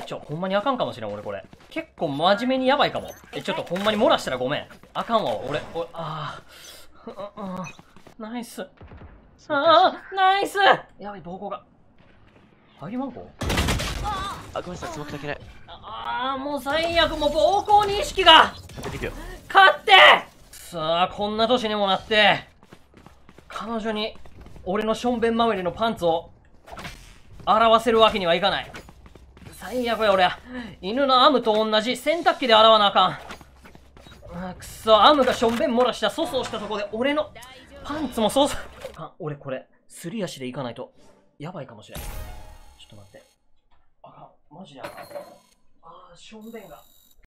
ちょ、ほんまにあかんかもしれん、俺これ。結構真面目にやばいかも。ちょっとほんまに漏らしたらごめん。あかんわ、俺、ああ。ナイス。ああ、ナイス。やばい、暴行が。入りまんこあ、ごめんなさい、すごくだけない。ああ、もう最悪、もう暴行に意識が。勝って。さあ、こんな年にもなって、彼女に、俺のションベン周りのパンツを、洗わせるわけにはいかない。最悪や、俺。犬のアムと同じ洗濯機で洗わなあかん。くそ、アムがしょんべん漏らした、粗相したとこで、俺のパンツも粗相。あ、俺これ、すり足で行かないと、やばいかもしれん。ちょっと待って。あかん、マジであかん。あー、しょんべんが。